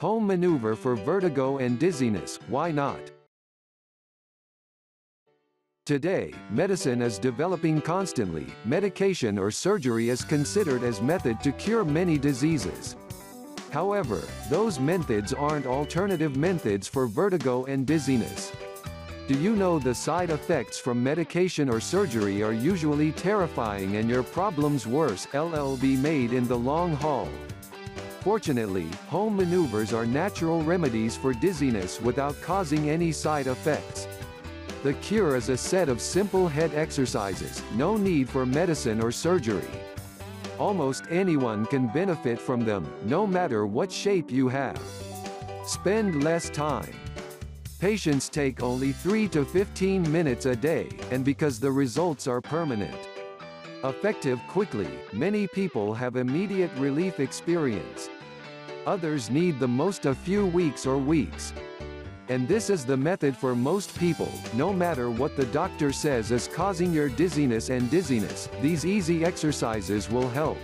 Home maneuver for vertigo and dizziness, why not? Today, medicine is developing constantly. Medication or surgery is considered as a method to cure many diseases. However, those methods aren't alternative methods for vertigo and dizziness. Do you know the side effects from medication or surgery are usually terrifying and your problems worse? They'll be made in the long haul. Fortunately, home maneuvers are natural remedies for dizziness without causing any side effects. The cure is a set of simple head exercises, no need for medicine or surgery. Almost anyone can benefit from them, no matter what shape you have. Spend less time. Patients take only 3 to 15 minutes a day, and because the results are permanent. Effective quickly, many people have immediate relief experience. Others need the most a few weeks or weeks. And this is the method for most people, no matter what the doctor says is causing your dizziness and dizziness, these easy exercises will help.